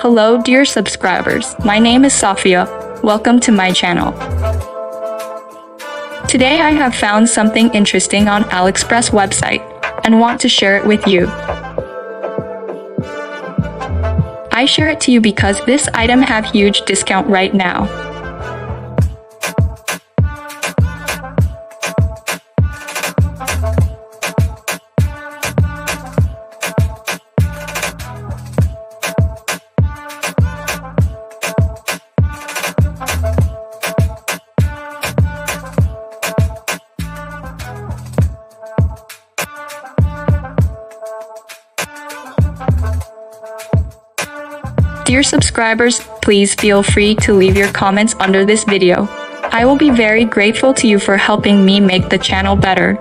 Hello dear subscribers, my name is Safiya, welcome to my channel. Today I have found something interesting on AliExpress website and want to share it with you. I share it to you because this item have huge discount right now. Dear subscribers, please feel free to leave your comments under this video. I will be very grateful to you for helping me make the channel better.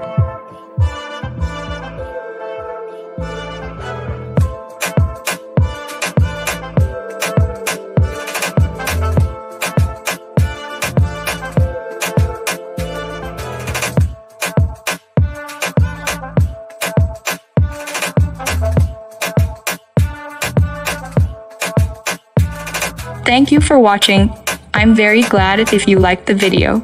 Thank you for watching. I'm very glad if you liked the video.